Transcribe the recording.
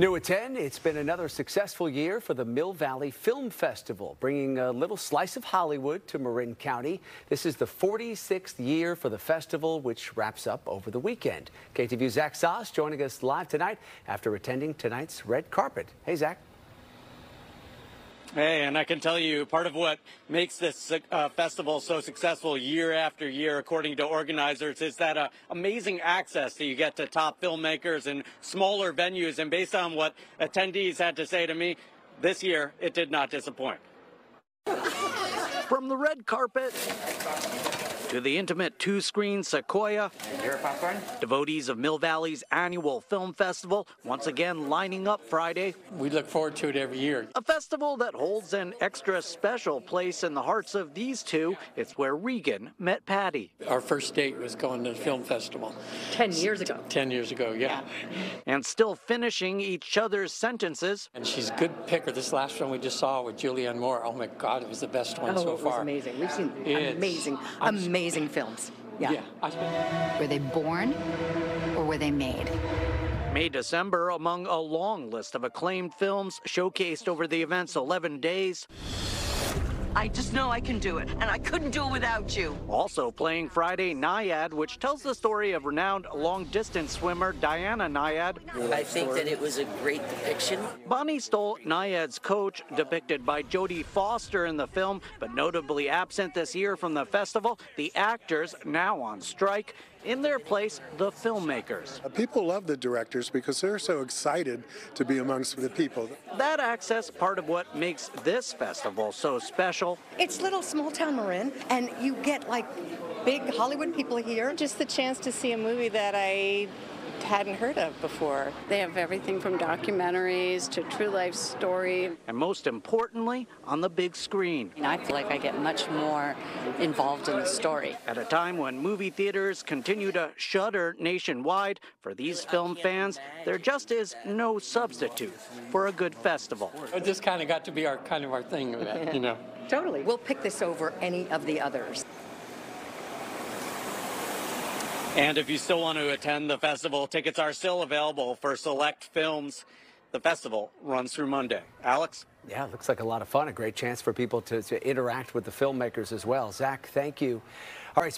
New at 10, it's been another successful year for the Mill Valley Film Festival, bringing a little slice of Hollywood to Marin County. This is the 46th year for the festival, which wraps up over the weekend. KTVU's Zach Soss joining us live tonight after attending tonight's red carpet. Hey, Zach. Hey, and I can tell you part of what makes this festival so successful year after year, according to organizers, is that amazing access that you get to top filmmakers and smaller venues. And based on what attendees had to say to me, this year it did not disappoint. From the red carpet to the intimate two-screen Sequoia, devotees of Mill Valley's annual film festival once again lining up Friday. We look forward to it every year. A festival that holds an extra special place in the hearts of these two. It's where Regan met Patty. Our first date was going to the film festival. 10 years ago. 10 years ago, yeah. And still finishing each other's sentences. And she's a good picker. This last one we just saw with Julianne Moore, oh my God, it was the best one so far. It was amazing. We've seen amazing films. Yeah. Were they born or were they made? May-December among a long list of acclaimed films showcased over the event's 11 days. I just know I can do it, and I couldn't do it without you. Also playing Friday, Nyad, which tells the story of renowned long-distance swimmer Diana Nyad. I think that it was a great depiction. Bonnie Stoll, Nyad's coach, depicted by Jodie Foster in the film, but notably absent this year from the festival. The actors, now on strike. In their place, the filmmakers. People love the directors because they're so excited to be amongst the people. That access, part of what makes this festival so special. It's little small-town Marin, and you get, like, big Hollywood people here. Just the chance to see a movie that I hadn't heard of before. They have everything from documentaries to true life story. And most importantly, on the big screen. I feel like I get much more involved in the story. At a time when movie theaters continue to shutter nationwide, for these film fans, there just is no substitute for a good festival. This kind of got to be our thing, you know. Totally. We'll pick this over any of the others. And if you still want to attend the festival, tickets are still available for select films. The festival runs through Monday. Alex? Yeah, looks like a lot of fun. A great chance for people to interact with the filmmakers as well. Zach, thank you. All right.